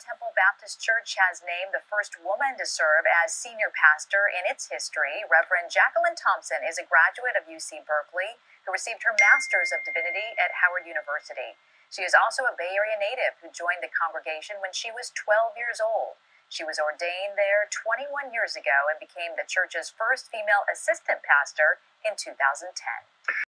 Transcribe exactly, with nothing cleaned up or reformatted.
Temple Baptist Church has named the first woman to serve as senior pastor in its history. Reverend Jacqueline Thompson is a graduate of U C Berkeley who received her Master's of Divinity at Howard University. She is also a Bay Area native who joined the congregation when she was twelve years old. She was ordained there twenty-one years ago and became the church's first female assistant pastor in two thousand ten.